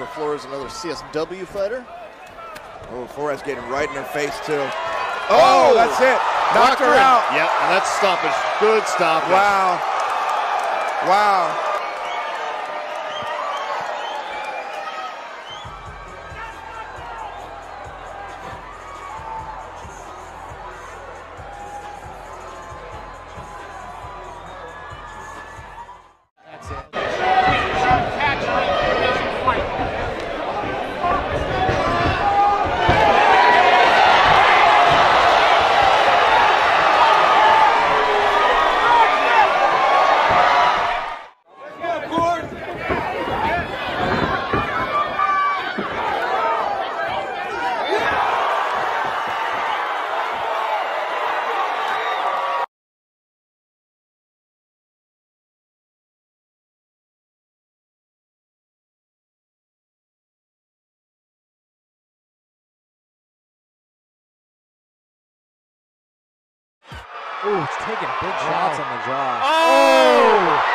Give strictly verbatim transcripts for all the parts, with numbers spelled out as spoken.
for Flores, another C S W fighter. Oh, Flores getting right in her face, too. Oh, oh that's it. Knocked, knocked her out. Yep, and that's stoppage. Good stoppage. Wow. Wow. Ooh, it's taking big shots on the jaw. Oh!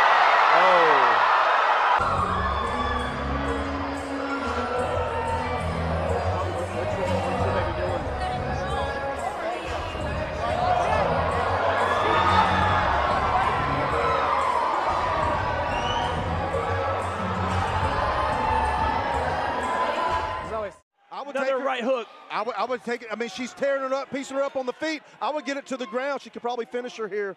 I would, I would take it. I mean, she's tearing her up, piecing her up on the feet. I would get it to the ground. She could probably finish her here.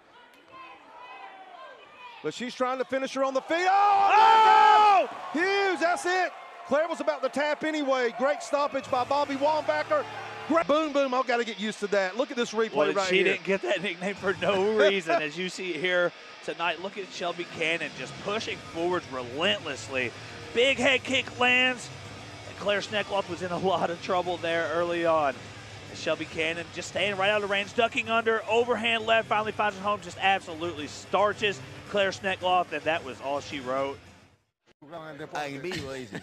But she's trying to finish her on the feet. Oh! Oh! Hughes, that's it. Claire was about to tap anyway. Great stoppage by Bobby Wallbacker. Great. Boom, boom. I've got to get used to that. Look at this replay well, right she here. She didn't get that nickname for no reason. As you see here tonight, look at Shelby Cannon just pushing forwards relentlessly. Big head kick lands. Claire Snedecloth was in a lot of trouble there early on. And Shelby Cannon just staying right out of range, ducking under, overhand left, finally finds it home, just absolutely starches Claire Snedecloth, and that was all she wrote. En vivo, dice.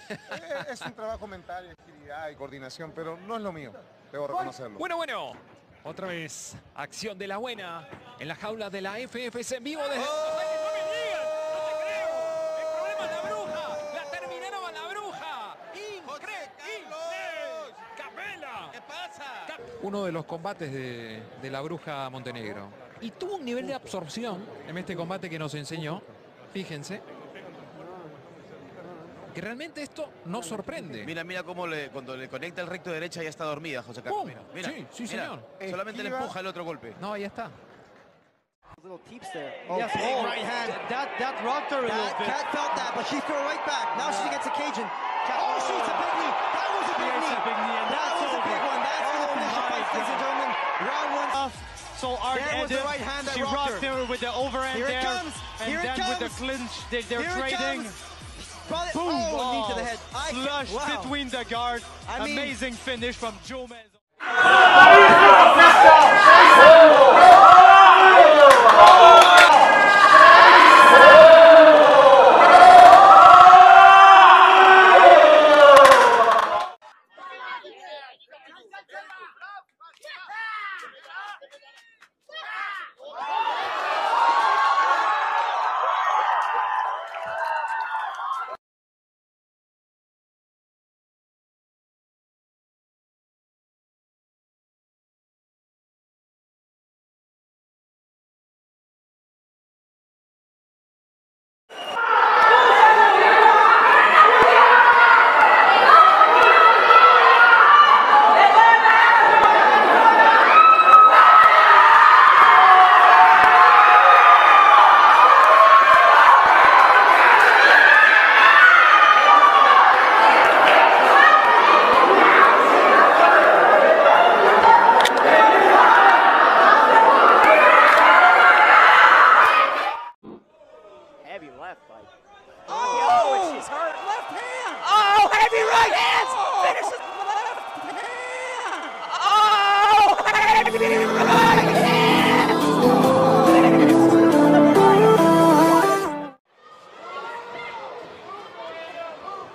Es un trabajo mental, agilidad y coordinación, pero no es lo mío. Debo reconocerlo. Bueno, bueno. Otra vez, acción de la buena en las jaulas de la F F en vivo desde... Uno de los combates de, de la bruja Montenegro. Y tuvo un nivel de absorción en este combate que nos enseñó, fíjense, que realmente esto nos sorprende. Mira, mira cómo le, cuando le conecta el recto derecha ya está dormida, José Carlos. Oh, mira, mira, sí, sí, mira, señor. Solamente Esquira. Le empuja el otro golpe. No, ahí está. Little teeps there. Oh, yes, oh, right hand. That, that rocked her a little bit. Cat felt that, but she threw it right back. Now she gets a Cajun. Cat, oh, she's a big knee. That was a big knee. A big knee. That was a big one. That's for the finish, ladies and gentlemen. Round one. So Art Adams, the right hand that she rocked her with the overhand there. Here it comes. Here it comes. And then with the clinch, they, they're Here trading. Boom. Oh, knee to the head. I Flush wow. between the guard. I mean, amazing finish from Jomez.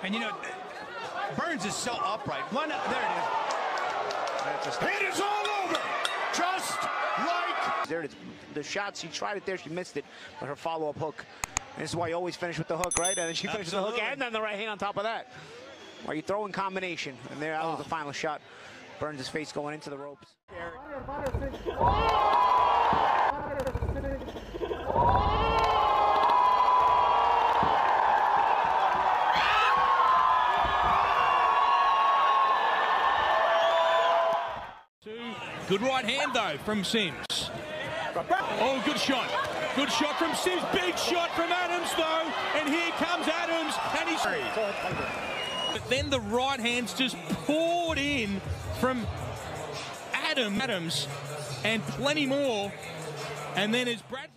And you know, Burns is so upright. One, there it is. It is all over. Just like. There it is. The shot, she tried it there, she missed it. But her follow-up hook. And this is why you always finish with the hook, right? And then she finishes Absolutely. the hook and then the right hand on top of that. Or you throw in combination, and there out oh. was the final shot. Burns his face going into the ropes. Good right hand though from Sims. Oh, good shot. Good shot from Sims. Big shot from Adams though. And here comes Adams, and he's... But then the right hand's just poured in from Adam Adams, and plenty more. And then it's Bradford.